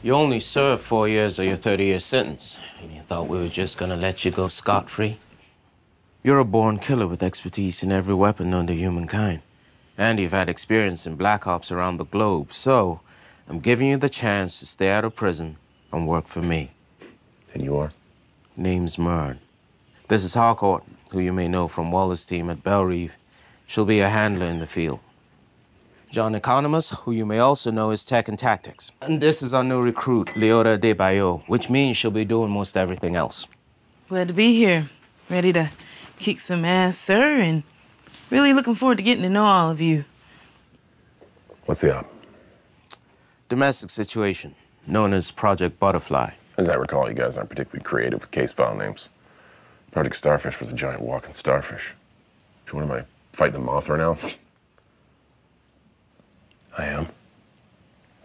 You only served 4 years of your 30-year sentence, and you thought we were just gonna let you go scot-free? You're a born killer with expertise in every weapon known to humankind. And you've had experience in black ops around the globe, so I'm giving you the chance to stay out of prison and work for me. And you are? Name's Mern. This is Harcourt, who you may know from Wallace's team at Belle Reve. She'll be a handler in the field. John Economist, who you may also know as Tech and Tactics. And this is our new recruit, Leora de Bayo, which means she'll be doing most everything else. Glad to be here. Ready to kick some ass, sir, and really looking forward to getting to know all of you. What's the op? Domestic situation, known as Project Butterfly. As I recall, you guys aren't particularly creative with case file names. Project Starfish was a giant walking starfish. What am I, fighting a moth right now? I am.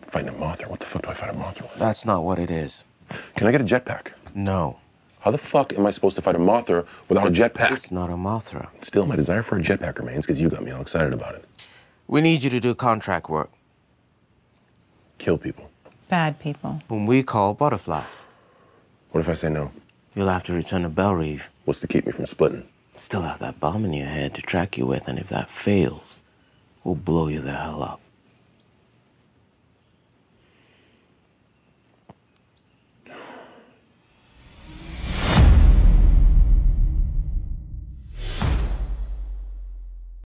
I'm fighting a moth? What the fuck do I fight a moth with? That's not what it is. Can I get a jetpack? No. How the fuck am I supposed to fight a Mothra without a jetpack? It's not a Mothra. Still, my desire for a jetpack remains because you got me all excited about it. We need you to do contract work. Kill people. Bad people. Whom we call butterflies. What if I say no? You'll have to return to Belle Reve. What's to keep me from splitting? Still have that bomb in your head to track you with, and if that fails, we'll blow you the hell up.